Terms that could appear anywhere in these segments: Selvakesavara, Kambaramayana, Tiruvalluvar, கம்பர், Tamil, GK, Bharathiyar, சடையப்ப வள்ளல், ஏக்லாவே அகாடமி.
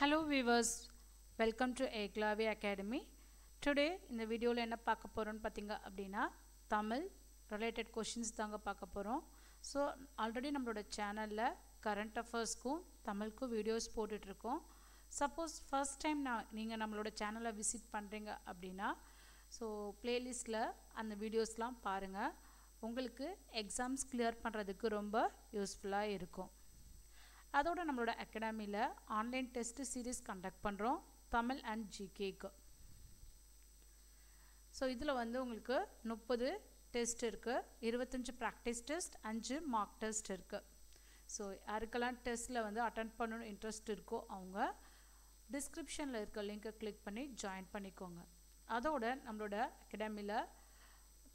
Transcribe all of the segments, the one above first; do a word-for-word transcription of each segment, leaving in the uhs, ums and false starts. Hello viewers, welcome to ஏக்லாவே அகாடமி. Today இந்த வீடியோவில் என்ன பார்க்க போகிறோன்னு பார்த்தீங்க அப்படின்னா தமிழ் ரிலேட்டட் கொஷின்ஸ் தாங்க பார்க்க போகிறோம். ஸோ ஆல்ரெடி நம்மளோட சேனலில் கரண்ட் அஃபேர்ஸ்க்கும் தமிழுக்கும் வீடியோஸ் போட்டுட்ருக்கோம். சப்போஸ் ஃபர்ஸ்ட் டைம் நான் நீங்கள் நம்மளோட சேனலை விசிட் பண்ணுறீங்க அப்படின்னா ஸோ பிளேலிஸ்ட்டில் அந்த வீடியோஸ்லாம் பாருங்கள். உங்களுக்கு எக்ஸாம்ஸ் கிளியர் பண்ணுறதுக்கு ரொம்ப யூஸ்ஃபுல்லாக இருக்கும். அதோடு நம்மளோட அகாடமியில் ஆன்லைன் டெஸ்ட்டு சீரீஸ் கண்டக்ட் பண்ணுறோம் தமிழ் அண்ட் ஜிகேக்கு. ஸோ இதில் வந்து உங்களுக்கு முப்பது டெஸ்ட் இருக்குது, இருபத்தஞ்சி ப்ராக்டிஸ் டெஸ்ட், அஞ்சு மார்க் டெஸ்ட் இருக்குது. ஸோ யாருக்கெல்லாம் டெஸ்ட்டில் வந்து அட்டன் பண்ணணும்னு இன்ட்ரெஸ்ட் இருக்கோ அவங்க டிஸ்கிரிப்ஷனில் இருக்க லிங்கை கிளிக் பண்ணி ஜாயின் பண்ணிக்கோங்க. அதோடு நம்மளோட அகாடமியில்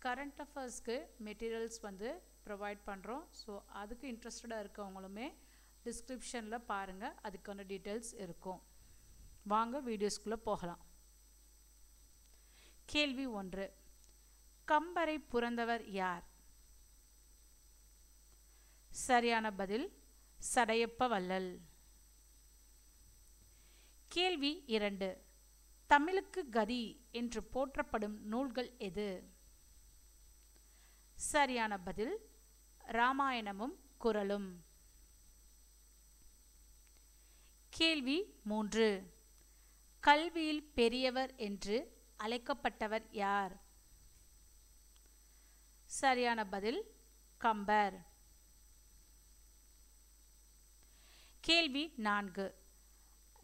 கரண்ட் அஃபேர்ஸ்க்கு மெட்டீரியல்ஸ் வந்து ப்ரொவைட் பண்ணுறோம். ஸோ அதுக்கு இன்ட்ரெஸ்டடாக இருக்கவங்களுமே டிஸ்கிரிப்ஷனில் பாருங்கள், அதுக்கான டீட்டெயில்ஸ் இருக்கும். வாங்க வீடியோஸ்குள்ளே போகலாம். கேள்வி ஒன்று, கம்பரை புரந்தவர் யார்? சரியான பதில் சடையப்ப வள்ளல். கேள்வி இரண்டு, தமிழுக்கு கதி என்று போற்றப்படும் நூல்கள் எது? சரியான பதில் இராமாயணமும் குறளும். கேள்வி மூன்று, கல்வியில் பெரியவர் என்று அழைக்கப்பட்டவர் யார்? சரியான பதில் கம்பர். கேள்வி நான்கு,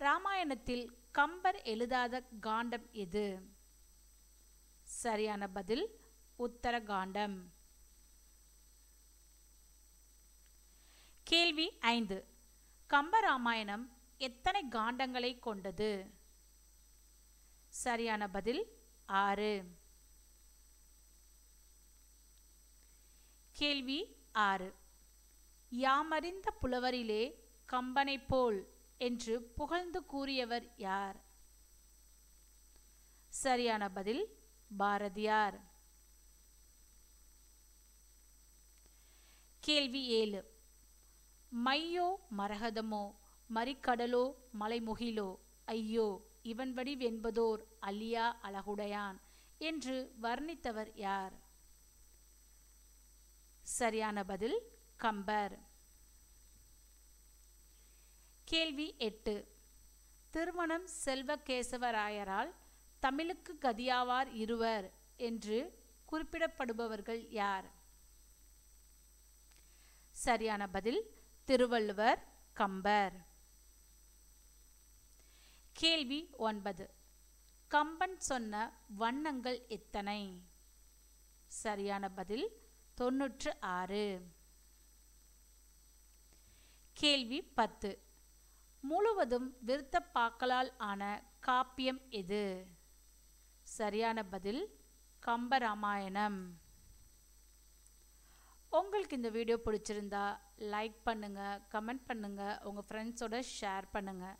இராமாயணத்தில் கம்பர் எழுதாத காண்டம் எது? சரியான பதில் உத்தரகாண்டம். கேள்வி ஐந்து, கம்பராமாயணம் எத்தனை காண்டங்களை கொண்டது? சரியான பதில் ஆறு. கேள்வி ஆறு, யாமறிந்த புலவரிலே கம்பனை போல் என்று புகழ்ந்து கூறியவர் யார்? சரியான பதில் பாரதியார். கேள்வி ஏழு, மையோ மரகதமோ மறிக்கடலோ மலைமுகிலோ ஐயோ இவன் வடி வென்பதோர் அலியா அழகுடையான் என்று வர்ணித்தவர் யார்? சரியான பதில் கம்பர். கேள்வி எட்டு, திருமணம் செல்வகேசவராயரால் தமிழுக்கு கதியாவார் இருவர் என்று குறிப்பிடப்படுபவர்கள் யார்? சரியான பதில் திருவள்ளுவர், கம்பர். கேள்வி ஒன்பது, கம்பன் சொன்ன வண்ணங்கள் எத்தனை? சரியான பதில் தொன்னூற்று ஆறு. கேள்வி பத்து, முழுவதும் விருத்தப்பாக்களால் ஆன காப்பியம் எது? சரியான பதில் கம்பராமாயணம். உங்களுக்கு இந்த வீடியோ பிடிச்சிருந்தா லைக் பண்ணுங்கள், கமெண்ட் பண்ணுங்கள், உங்கள் ஃப்ரெண்ட்ஸோட ஷேர் பண்ணுங்கள்.